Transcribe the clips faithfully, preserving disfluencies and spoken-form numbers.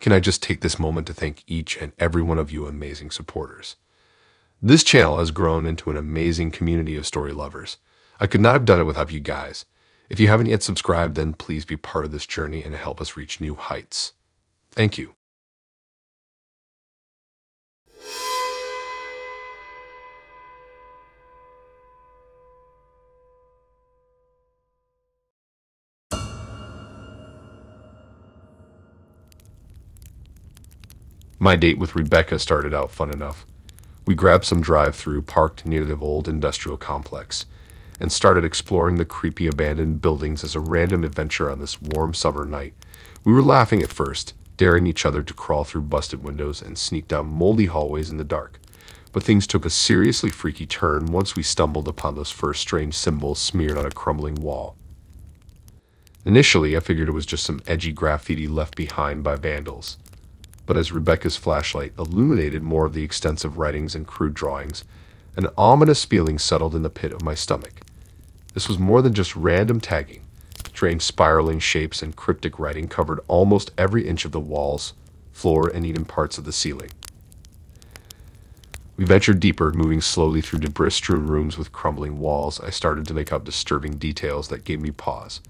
can I just take this moment to thank each and every one of you amazing supporters. This channel has grown into an amazing community of story lovers. I could not have done it without you guys. If you haven't yet subscribed, then please be part of this journey and help us reach new heights. Thank you. My date with Rebecca started out fun enough. We grabbed some drive-through parked near the old industrial complex and started exploring the creepy abandoned buildings as a random adventure on this warm summer night. We were laughing at first, daring each other to crawl through busted windows and sneak down moldy hallways in the dark. But things took a seriously freaky turn once we stumbled upon those first strange symbols smeared on a crumbling wall. Initially, I figured it was just some edgy graffiti left behind by vandals. But as Rebecca's flashlight illuminated more of the extensive writings and crude drawings, an ominous feeling settled in the pit of my stomach. This was more than just random tagging. Strange spiraling shapes and cryptic writing covered almost every inch of the walls, floor, and even parts of the ceiling. We ventured deeper, moving slowly through debris-strewn rooms with crumbling walls. I started to make out disturbing details that gave me pause.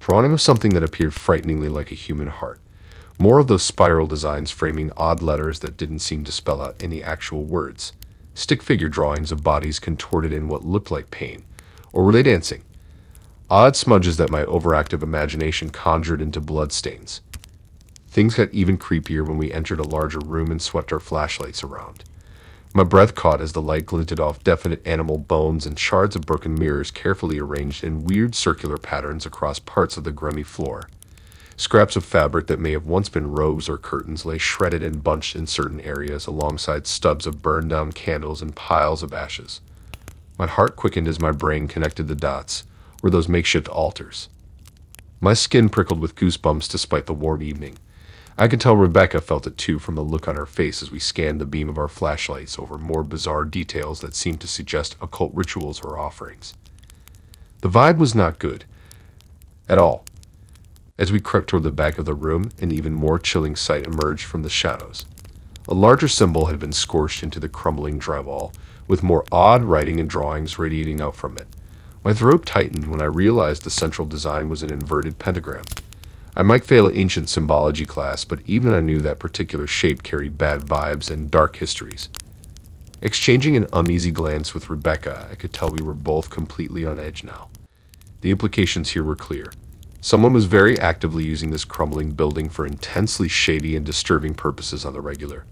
Drawing of something that appeared frighteningly like a human heart. More of those spiral designs framing odd letters that didn't seem to spell out any actual words. Stick figure drawings of bodies contorted in what looked like pain. Or were they dancing? Odd smudges that my overactive imagination conjured into bloodstains. Things got even creepier when we entered a larger room and swept our flashlights around. My breath caught as the light glinted off definite animal bones and shards of broken mirrors carefully arranged in weird circular patterns across parts of the grimy floor. Scraps of fabric that may have once been robes or curtains lay shredded and bunched in certain areas alongside stubs of burned-down candles and piles of ashes. My heart quickened as my brain connected the dots. Were those makeshift altars? My skin prickled with goosebumps despite the warm evening. I could tell Rebecca felt it too from the look on her face as we scanned the beam of our flashlights over more bizarre details that seemed to suggest occult rituals or offerings. The vibe was not good at all. As we crept toward the back of the room, an even more chilling sight emerged from the shadows. A larger symbol had been scorched into the crumbling drywall, with more odd writing and drawings radiating out from it. My throat tightened when I realized the central design was an inverted pentagram. I might fail ancient symbology class, but even I knew that particular shape carried bad vibes and dark histories. Exchanging an uneasy glance with Rebecca, I could tell we were both completely on edge now. The implications here were clear. Someone was very actively using this crumbling building for intensely shady and disturbing purposes on the regular.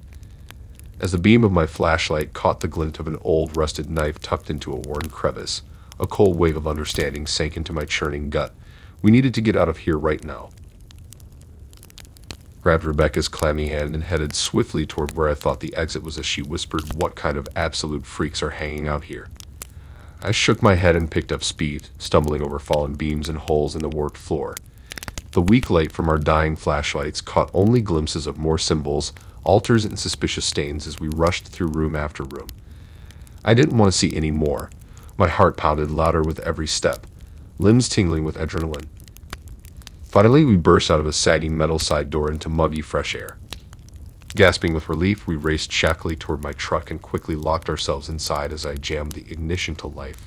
As the beam of my flashlight caught the glint of an old, rusted knife tucked into a worn crevice, a cold wave of understanding sank into my churning gut. We needed to get out of here right now. Grabbed Rebecca's clammy hand and headed swiftly toward where I thought the exit was as she whispered, "What kind of absolute freaks are hanging out here?" I shook my head and picked up speed, stumbling over fallen beams and holes in the warped floor. The weak light from our dying flashlights caught only glimpses of more symbols, altars, and suspicious stains as we rushed through room after room. I didn't want to see any more. My heart pounded louder with every step, limbs tingling with adrenaline. Finally, we burst out of a sagging metal side door into muggy fresh air. Gasping with relief, we raced shackily toward my truck and quickly locked ourselves inside as I jammed the ignition to life.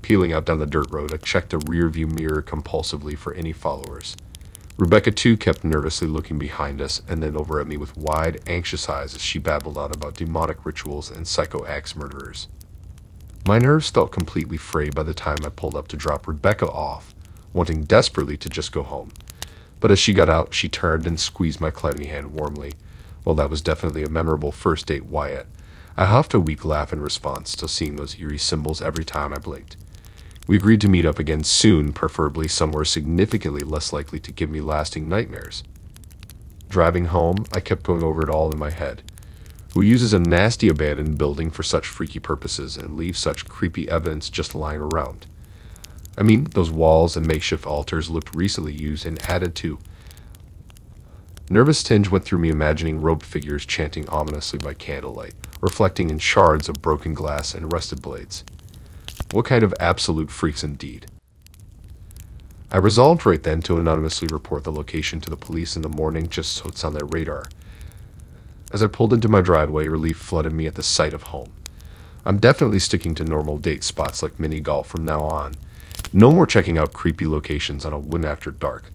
Peeling out down the dirt road, I checked the rearview mirror compulsively for any followers. Rebecca, too, kept nervously looking behind us and then over at me with wide, anxious eyes as she babbled on about demonic rituals and psycho axe murderers. My nerves felt completely frayed by the time I pulled up to drop Rebecca off, wanting desperately to just go home. But as she got out, she turned and squeezed my clammy hand warmly. Well, that was definitely a memorable first date, Wyatt. I huffed a weak laugh in response to seeing those eerie symbols every time I blinked. We agreed to meet up again soon, preferably somewhere significantly less likely to give me lasting nightmares. Driving home, I kept going over it all in my head. Who uses a nasty abandoned building for such freaky purposes and leaves such creepy evidence just lying around? I mean, those walls and makeshift altars looked recently used and added to. Nervous tinge went through me imagining robed figures chanting ominously by candlelight, reflecting in shards of broken glass and rusted blades. What kind of absolute freaks indeed? I resolved right then to anonymously report the location to the police in the morning just so it's on their radar. As I pulled into my driveway, relief flooded me at the sight of home. I'm definitely sticking to normal date spots like mini golf from now on. No more checking out creepy locations on a whim after dark.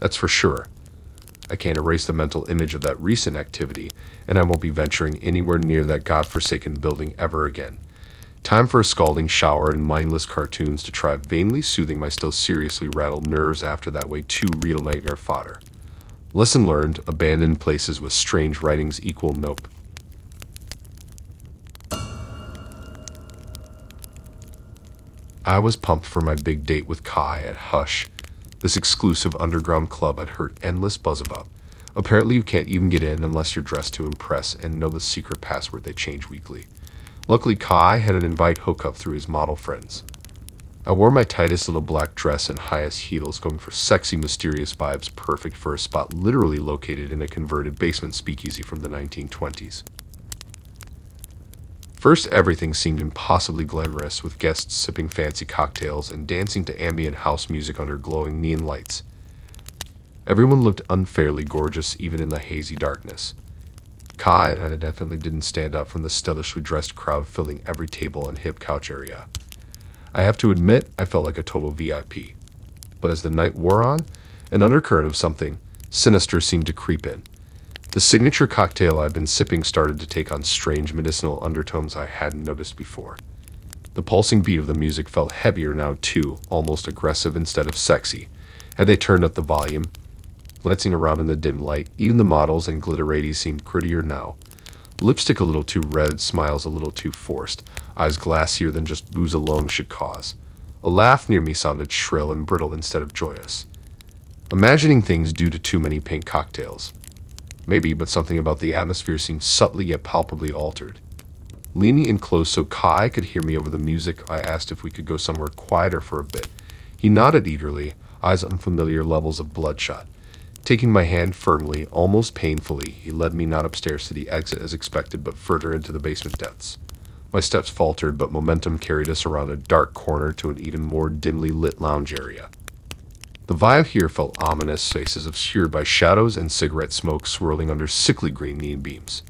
That's for sure. I can't erase the mental image of that recent activity, and I won't be venturing anywhere near that godforsaken building ever again. Time for a scalding shower and mindless cartoons to try vainly soothing my still seriously rattled nerves after that way too real nightmare fodder. Lesson learned, abandoned places with strange writings equal nope. I was pumped for my big date with Kai at Hush. This exclusive underground club I'd heard endless buzz about. Apparently you can't even get in unless you're dressed to impress and know the secret password they change weekly. Luckily Kai had an invite hookup through his model friends. I wore my tightest little black dress and highest heels, going for sexy, mysterious vibes perfect for a spot literally located in a converted basement speakeasy from the nineteen twenties. First, everything seemed impossibly glamorous, with guests sipping fancy cocktails and dancing to ambient house music under glowing neon lights. Everyone looked unfairly gorgeous, even in the hazy darkness. Kai and I definitely didn't stand out from the studishly dressed crowd filling every table and hip couch area. I have to admit, I felt like a total V I P. But as the night wore on, an undercurrent of something sinister seemed to creep in. The signature cocktail I'd been sipping started to take on strange medicinal undertones I hadn't noticed before. The pulsing beat of the music felt heavier now too, almost aggressive instead of sexy. Had they turned up the volume? Glancing around in the dim light, even the models and glitterati seemed grittier now. Lipstick a little too red, smiles a little too forced, eyes glassier than just booze alone should cause. A laugh near me sounded shrill and brittle instead of joyous. Imagining things due to too many pink cocktails. Maybe, but something about the atmosphere seemed subtly yet palpably altered. Leaning in close so Kai could hear me over the music, I asked if we could go somewhere quieter for a bit. He nodded eagerly, eyes unfamiliar levels of bloodshot. Taking my hand firmly, almost painfully, he led me not upstairs to the exit as expected, but further into the basement depths. My steps faltered, but momentum carried us around a dark corner to an even more dimly lit lounge area. The vibe here felt ominous, faces obscured by shadows and cigarette smoke swirling under sickly green neon beams.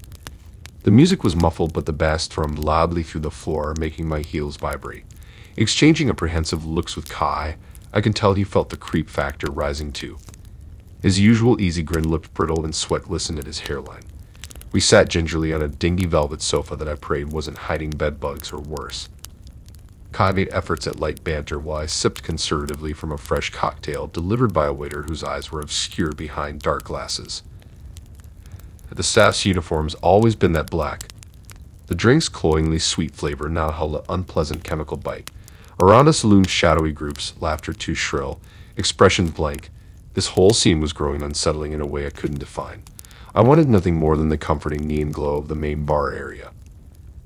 The music was muffled, but the bass thrummed loudly through the floor, making my heels vibrate. Exchanging apprehensive looks with Kai, I can tell he felt the creep factor rising too. His usual easy grin looked brittle and sweat glistened at his hairline. We sat gingerly on a dingy velvet sofa that I prayed wasn't hiding bedbugs or worse. Kai made efforts at light banter while I sipped conservatively from a fresh cocktail delivered by a waiter whose eyes were obscured behind dark glasses. The staff's uniform's always been that black. The drink's cloyingly sweet flavor now held an unpleasant chemical bite. Around us loomed shadowy groups, laughter too shrill, expression blank. This whole scene was growing unsettling in a way I couldn't define. I wanted nothing more than the comforting neon glow of the main bar area.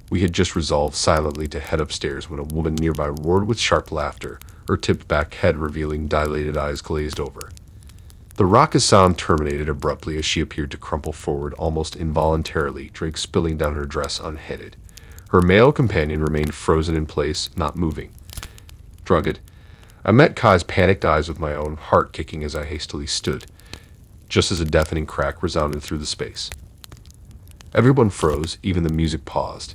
We had just resolved silently to head upstairs when a woman nearby roared with sharp laughter, her tipped back head revealing dilated eyes glazed over. The raucous sound terminated abruptly as she appeared to crumple forward almost involuntarily, drink spilling down her dress unheaded. Her male companion remained frozen in place, not moving. Drugged, I met Kai's panicked eyes with my own, heart kicking as I hastily stood, just as a deafening crack resounded through the space. Everyone froze, even the music paused.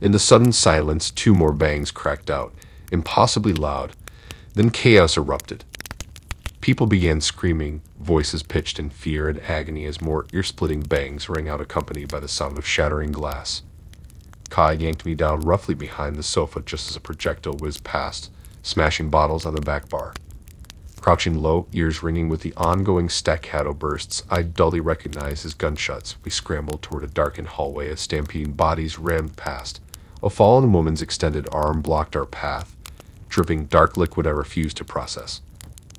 In the sudden silence, two more bangs cracked out, impossibly loud. Then chaos erupted. People began screaming, voices pitched in fear and agony as more ear-splitting bangs rang out accompanied by the sound of shattering glass. Kai yanked me down roughly behind the sofa just as a projectile whizzed past, smashing bottles on the back bar. Crouching low, ears ringing with the ongoing staccato bursts I dully recognized as gunshots, we scrambled toward a darkened hallway as stampeding bodies rammed past. A fallen woman's extended arm blocked our path, dripping dark liquid I refused to process.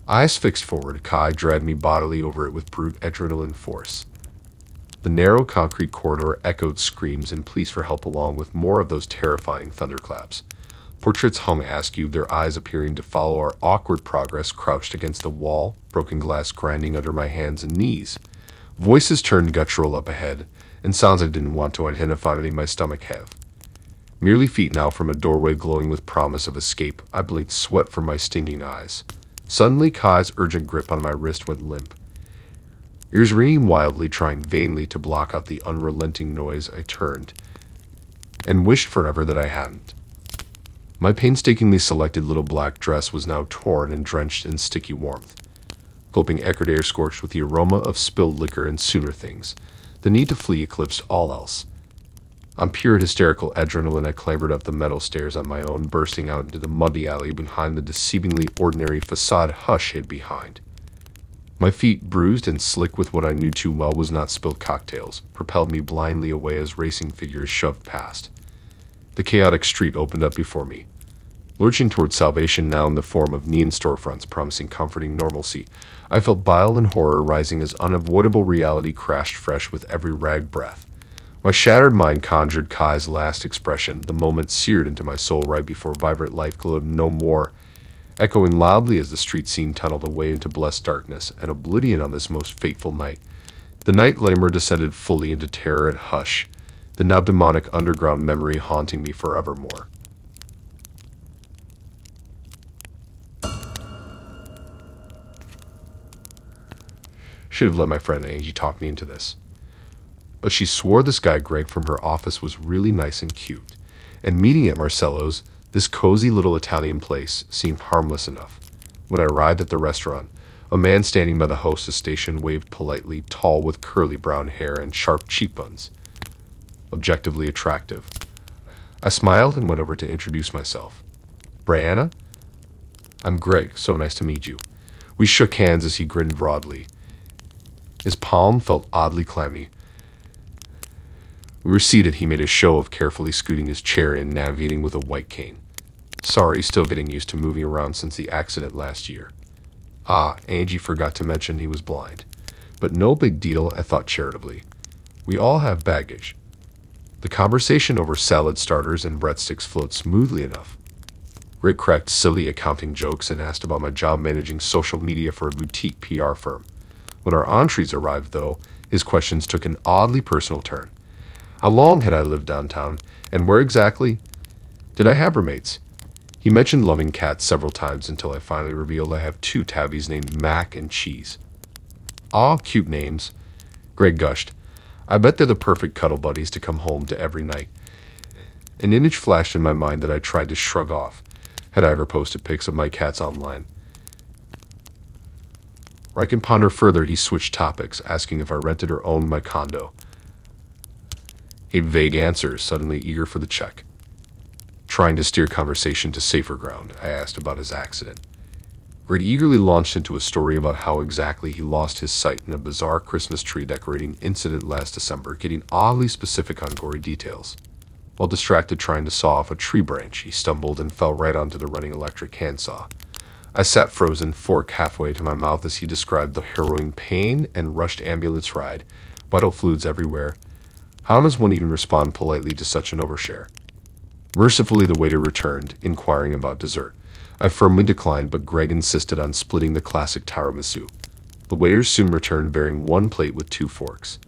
Eyes fixed forward, Kai dragged me bodily over it with brute adrenaline force. The narrow concrete corridor echoed screams and pleas for help along with more of those terrifying thunderclaps. Portraits hung askew, their eyes appearing to follow our awkward progress crouched against the wall, broken glass grinding under my hands and knees. Voices turned guttural up ahead, and sounds I didn't want to identify made my stomach heave. Merely feet now from a doorway glowing with promise of escape, I blinked sweat from my stinging eyes. Suddenly, Kai's urgent grip on my wrist went limp. It was ringing wildly, trying vainly to block out the unrelenting noise. I turned and wished forever that I hadn't. My painstakingly selected little black dress was now torn and drenched in sticky warmth, gulping acrid air scorched with the aroma of spilled liquor and sooner things. The need to flee eclipsed all else. On pure hysterical adrenaline, I clambered up the metal stairs on my own, bursting out into the muddy alley behind the deceivingly ordinary facade Hush hid behind. My feet, bruised and slick with what I knew too well was not spilled cocktails, propelled me blindly away as racing figures shoved past. The chaotic street opened up before me, lurching towards salvation now in the form of neon storefronts promising comforting normalcy. I felt bile and horror rising as unavoidable reality crashed fresh with every rag breath. My shattered mind conjured Kai's last expression, the moment seared into my soul right before vibrant life glowed no more, echoing loudly as the street scene tunneled away into blessed darkness and oblivion on this most fateful night. The night glamour descended fully into terror and Hush, the now demonic underground memory haunting me forevermore. Should have let my friend Angie talk me into this. But she swore this guy Greg from her office was really nice and cute, and meeting at Marcello's, this cozy little Italian place, seemed harmless enough. When I arrived at the restaurant, a man standing by the hostess station waved politely, tall with curly brown hair and sharp cheekbones, objectively attractive. I smiled and went over to introduce myself. Brianna? I'm Greg, so nice to meet you. We shook hands as he grinned broadly. His palm felt oddly clammy. We were seated. He made a show of carefully scooting his chair in, navigating with a white cane. Sorry, still getting used to moving around since the accident last year. Ah, Angie forgot to mention he was blind. But no big deal, I thought charitably. We all have baggage. The conversation over salad starters and breadsticks flowed smoothly enough. Rick cracked silly accounting jokes and asked about my job managing social media for a boutique P R firm. When our entrees arrived, though, his questions took an oddly personal turn. How long had I lived downtown, and where exactly did I have roommates? He mentioned loving cats several times until I finally revealed I have two tabbies named Mac and Cheese. Aw, cute names. Greg gushed. I bet they're the perfect cuddle buddies to come home to every night. An image flashed in my mind that I tried to shrug off. Had I ever posted pics of my cats online? Where I can ponder further, he switched topics, asking if I rented or owned my condo. A vague answer, suddenly eager for the check. Trying to steer conversation to safer ground, I asked about his accident. Greg eagerly launched into a story about how exactly he lost his sight in a bizarre Christmas tree decorating incident last December, getting oddly specific on gory details. While distracted trying to saw off a tree branch, he stumbled and fell right onto the running electric handsaw. I sat frozen, fork halfway to my mouth as he described the harrowing pain and rushed ambulance ride, vital fluids everywhere. How does one even respond politely to such an overshare? Mercifully, the waiter returned, inquiring about dessert. I firmly declined, but Greg insisted on splitting the classic tiramisu. The waiter soon returned, bearing one plate with two forks.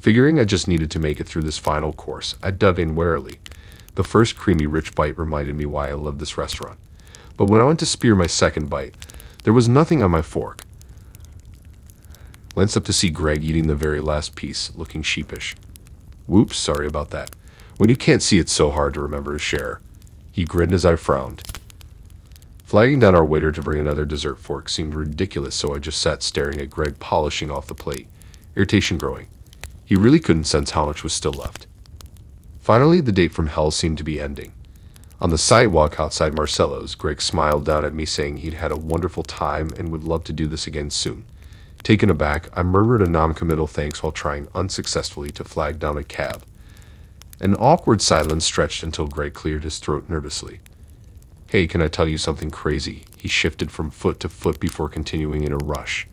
Figuring I just needed to make it through this final course, I dug in warily. The first creamy, rich bite reminded me why I loved this restaurant. But when I went to spear my second bite, there was nothing on my fork. Glanced up to see Greg eating the very last piece, looking sheepish. Whoops, sorry about that. When you can't see, it's so hard to remember to share. He grinned as I frowned. Flagging down our waiter to bring another dessert fork seemed ridiculous, so I just sat staring at Greg polishing off the plate, irritation growing. He really couldn't sense how much was still left. Finally, the date from hell seemed to be ending. On the sidewalk outside Marcello's, Greg smiled down at me, saying he'd had a wonderful time and would love to do this again soon. Taken aback, I murmured a noncommittal thanks while trying unsuccessfully to flag down a cab. An awkward silence stretched until Greg cleared his throat nervously. Hey, can I tell you something crazy? He shifted from foot to foot before continuing in a rush.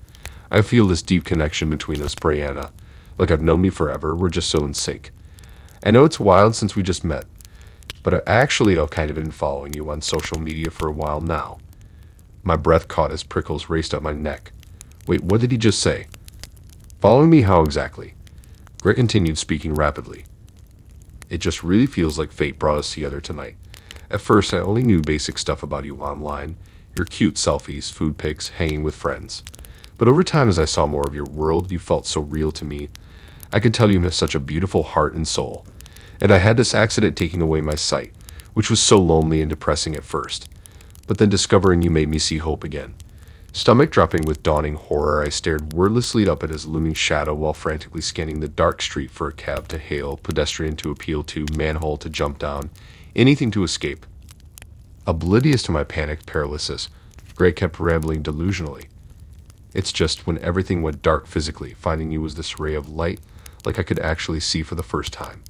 I feel this deep connection between us, Brianna. Like I've known me forever, we're just so in sync. I know it's wild since we just met, but I actually have kind of been following you on social media for a while now. My breath caught as prickles raced up my neck. Wait, what did he just say? Following me how exactly? Greg continued, speaking rapidly. It just really feels like fate brought us together tonight. At first, I only knew basic stuff about you online, your cute selfies, food pics, hanging with friends. But over time, as I saw more of your world, you felt so real to me. I could tell you have such a beautiful heart and soul. And I had this accident taking away my sight, which was so lonely and depressing at first. But then discovering you made me see hope again. Stomach dropping with dawning horror, I stared wordlessly up at his looming shadow while frantically scanning the dark street for a cab to hail, pedestrian to appeal to, manhole to jump down, anything to escape. Oblivious to my panic paralysis, Greg kept rambling delusionally. It's just when everything went dark physically, finding you was this ray of light, like I could actually see for the first time.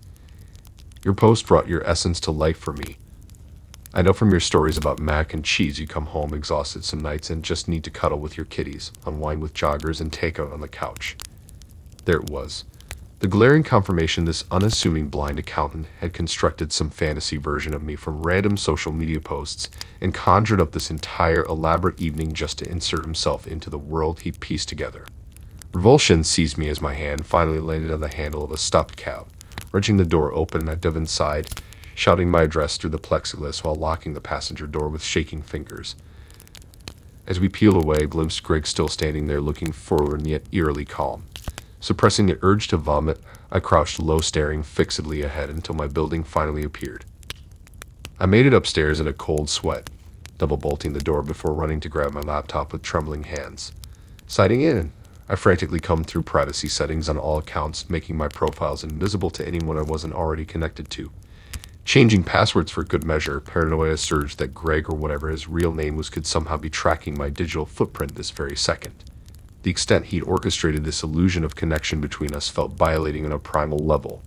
Your post brought your essence to life for me. I know from your stories about mac and cheese you come home exhausted some nights and just need to cuddle with your kitties, unwind with joggers, and take out on the couch. There it was. The glaring confirmation this unassuming blind accountant had constructed some fantasy version of me from random social media posts and conjured up this entire elaborate evening just to insert himself into the world he pieced together. Revulsion seized me as my hand finally landed on the handle of a stopped cab. Wrenching the door open, I dove inside, shouting my address through the plexiglass while locking the passenger door with shaking fingers. As we peeled away, I glimpsed Greg still standing there looking forward and yet eerily calm. Suppressing the urge to vomit, I crouched low, staring fixedly ahead until my building finally appeared. I made it upstairs in a cold sweat, double bolting the door before running to grab my laptop with trembling hands. Signing in, I frantically combed through privacy settings on all accounts, making my profiles invisible to anyone I wasn't already connected to. Changing passwords for good measure, paranoia surged that Greg or whatever his real name was could somehow be tracking my digital footprint this very second. The extent he'd orchestrated this illusion of connection between us felt violating on a primal level.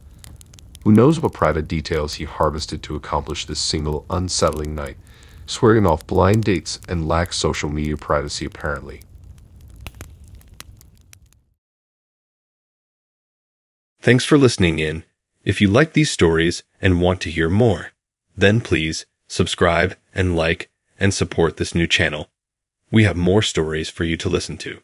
Who knows what private details he harvested to accomplish this single unsettling night, swearing off blind dates and lax social media privacy apparently. Thanks for listening in. If you like these stories and want to hear more, then please subscribe and like and support this new channel. We have more stories for you to listen to.